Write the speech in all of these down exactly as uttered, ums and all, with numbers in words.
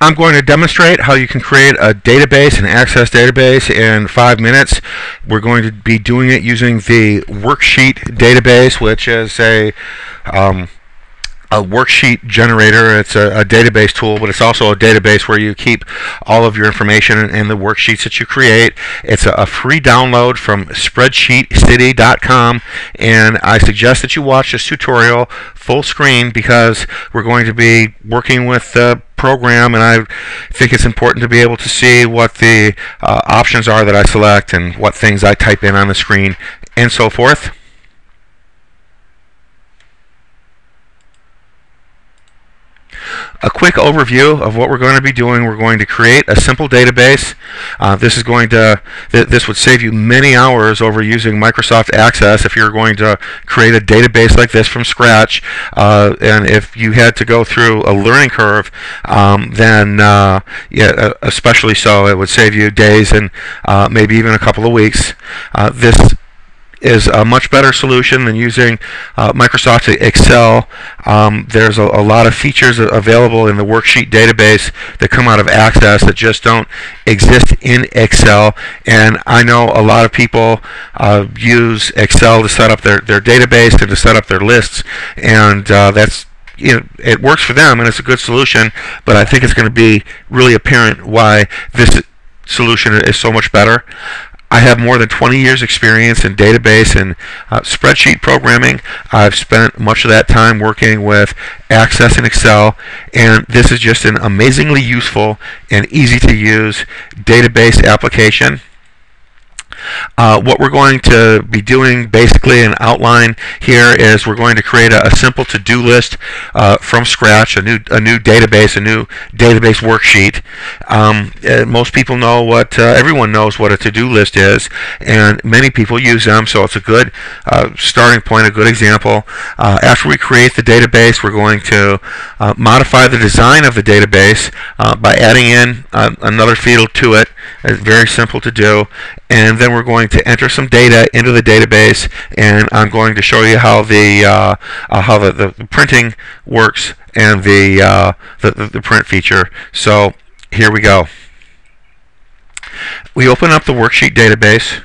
I'm going to demonstrate how you can create a database, an Access database, in five minutes. We're going to be doing it using the Worksheet database, which is a um, a worksheet generator. It's a, a database tool, but it's also a database where you keep all of your information in, in the worksheets that you create. It's a, a free download from Spreadsheet City dot com, and I suggest that you watch this tutorial full screen because we're going to be working with the program, and I think it's important to be able to see what the uh, options are that I select and what things I type in on the screen and so forth. A quick overview of what we're going to be doing. We're going to create a simple database. Uh, this is going to th this would save you many hours over using Microsoft Access if you're going to create a database like this from scratch. Uh, and if you had to go through a learning curve, um, then uh, yeah, especially so, it would save you days and uh, maybe even a couple of weeks. Uh, this is a much better solution than using uh, Microsoft Excel. Um, there's a, a lot of features available in the worksheet database that come out of Access that just don't exist in Excel, and I know a lot of people uh, use Excel to set up their, their database and to set up their lists, and uh, that's you know, it works for them and it's a good solution, but I think it's going to be really apparent why this solution is so much better. I have more than twenty years experience in database and uh, spreadsheet programming. I've spent much of that time working with Access and Excel, and this is just an amazingly useful and easy to use database application. Uh, what we're going to be doing, basically an outline here, is we're going to create a, a simple to-do list uh, from scratch, a new a new database, a new database worksheet. Um, most people know what, uh, everyone knows what a to-do list is, and many people use them, so it's a good uh, starting point, a good example. Uh, after we create the database, we're going to uh, modify the design of the database uh, by adding in uh, another field to it. It's very simple to do, and then we're going to enter some data into the database, and I'm going to show you how the uh, uh, how the, the printing works and the, uh, the the print feature. So here we go. We open up the worksheet database.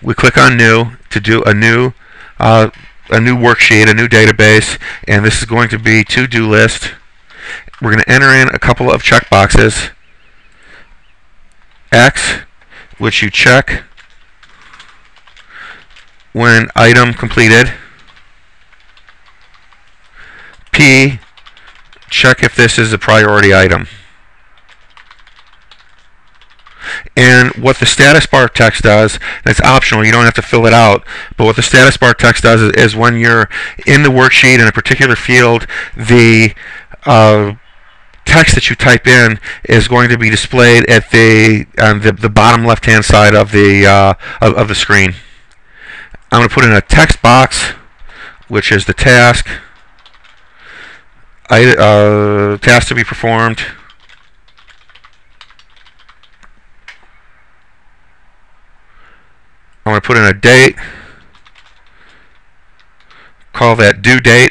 We click on New to do a new uh, a new worksheet, a new database, and this is going to be to-do list. We're going to enter in a couple of checkboxes. X, which you check when item completed. P, check if this is a priority item. And what the status bar text does, that's optional, you don't have to fill it out, but what the status bar text does is, is when you're in the worksheet in a particular field, the uh, text that you type in is going to be displayed at the on the, the bottom left-hand side of the uh, of, of the screen. I'm going to put in a text box, which is the task, I, uh, task to be performed. I'm going to put in a date. Call that due date.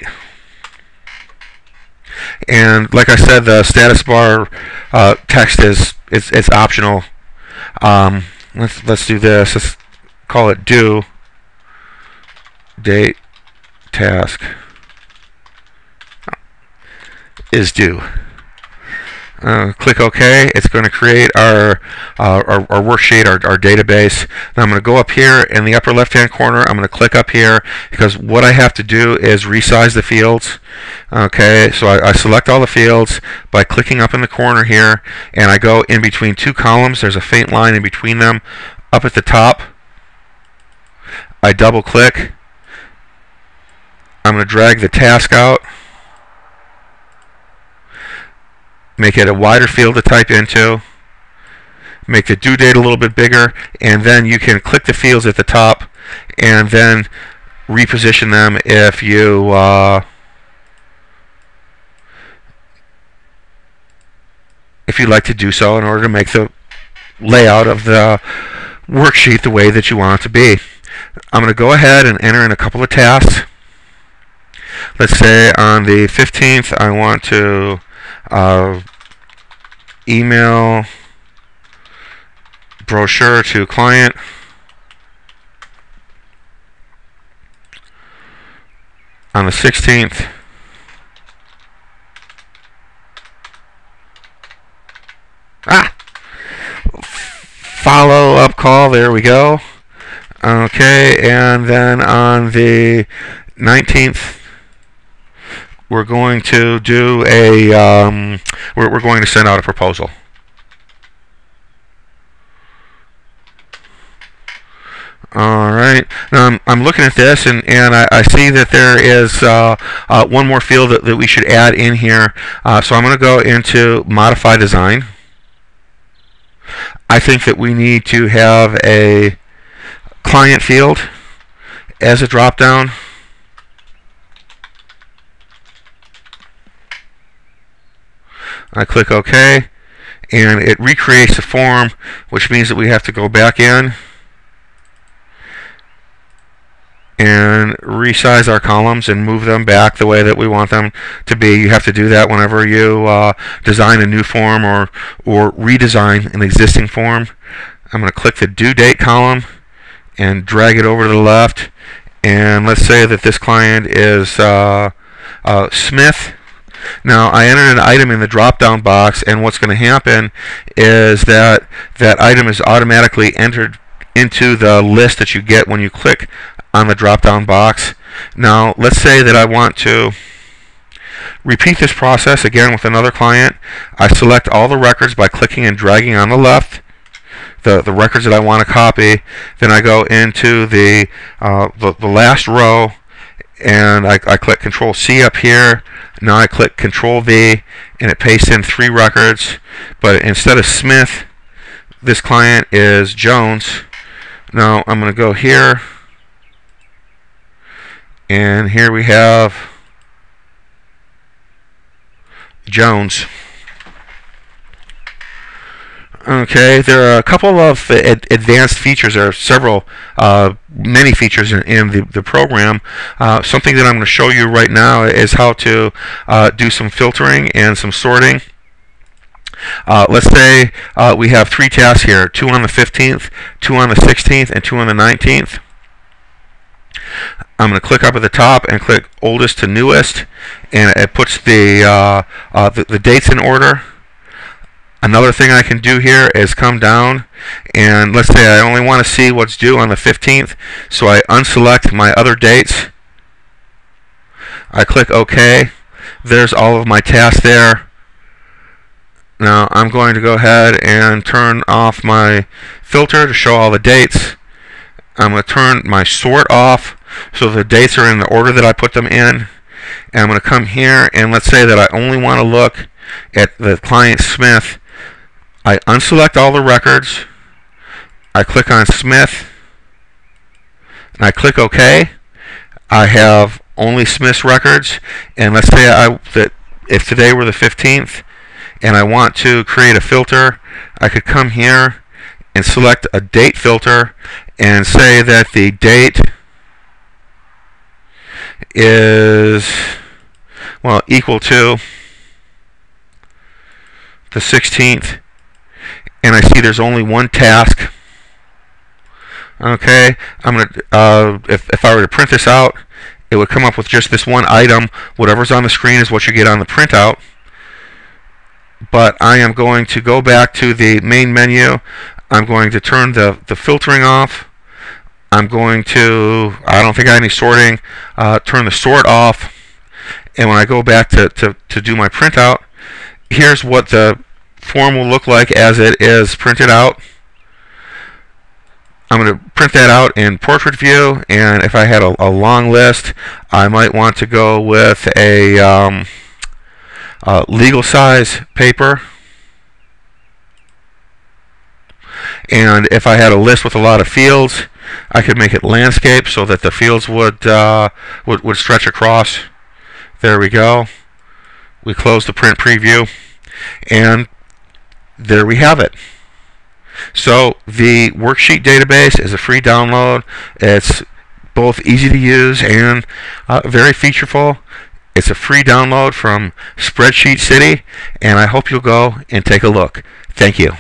And like I said, the status bar uh, text is it's, it's optional. Um, let's let's do this. Let's call it due date task is due. Uh, click OK. It's going to create our uh, our, our worksheet, our, our database. Now I'm going to go up here in the upper left-hand corner. I'm going to click up here because what I have to do is resize the fields. Okay, so I, I select all the fields by clicking up in the corner here, and I go in between two columns. There's a faint line in between them. Up at the top, I double-click. I'm going to drag the task out. Make it a wider field to type into, make the due date a little bit bigger, and then you can click the fields at the top and then reposition them if you uh, if you'd like to do so in order to make the layout of the worksheet the way that you want it to be. I'm going to go ahead and enter in a couple of tasks. Let's say on the fifteenth I want to Uh, email brochure to client. On the sixteenth, ah, follow up call, there we go. Okay, and then on the nineteenth, we're going to do a, um, we're, we're going to send out a proposal. All right. Now I'm, I'm looking at this, and, and I, I see that there is uh, uh, one more field that, that we should add in here. Uh, so I'm going to go into Modify Design. I think that we need to have a client field as a drop-down. I click OK, and it recreates the form, which means that we have to go back in and resize our columns and move them back the way that we want them to be. You have to do that whenever you uh, design a new form or or redesign an existing form. I'm going to click the due date column and drag it over to the left. And let's say that this client is uh, uh, Smith. Now I enter an item in the drop-down box, and what's going to happen is that that item is automatically entered into the list that you get when you click on the drop-down box. Now let's say that I want to repeat this process again with another client. I select all the records by clicking and dragging on the left, the, the records that I want to copy. Then I go into the, uh, the, the last row, and I, I click Control C up here. Now I click Control V, and it pastes in three records, but instead of Smith, this client is Jones. Now I'm going to go here, and here we have Jones. Okay, there are a couple of ad advanced features. There are several, uh, many features in, in the, the program. Uh, something that I'm going to show you right now is how to uh, do some filtering and some sorting. Uh, let's say uh, we have three tasks here, two on the fifteenth, two on the sixteenth, and two on the nineteenth. I'm going to click up at the top and click oldest to newest, and it puts the, uh, uh, the, the dates in order. Another thing I can do here is come down, and let's say I only want to see what's due on the fifteenth, so I unselect my other dates. I click OK. There's all of my tasks there. Now I'm going to go ahead and turn off my filter to show all the dates. I'm going to turn my sort off so the dates are in the order that I put them in. And I'm going to come here, and let's say that I only want to look at the client Smith. I unselect all the records. I click on Smith, and I click OK. I have only Smith's records. And let's say I, that if today were the fifteenth and I want to create a filter, I could come here and select a date filter and say that the date is, well, equal to the sixteenth, and I see there's only one task. Okay, I'm gonna uh, if, if I were to print this out, it would come up with just this one item. Whatever's on the screen is what you get on the printout. But I am going to go back to the main menu. I'm going to turn the, the filtering off. I'm going to, I don't think I have any sorting, uh, turn the sort off. And when I go back to, to, to do my printout, here's what the form will look like as it is printed out. I'm going to print that out in portrait view, and if I had a, a long list, I might want to go with a um, uh, legal size paper. And if I had a list with a lot of fields, I could make it landscape so that the fields would, uh, would, would stretch across. There we go. We close the print preview, and there we have it. So the Worksheet Database is a free download. It's both easy to use and uh, very featureful. It's a free download from Spreadsheet City, and I hope you'll go and take a look. Thank you.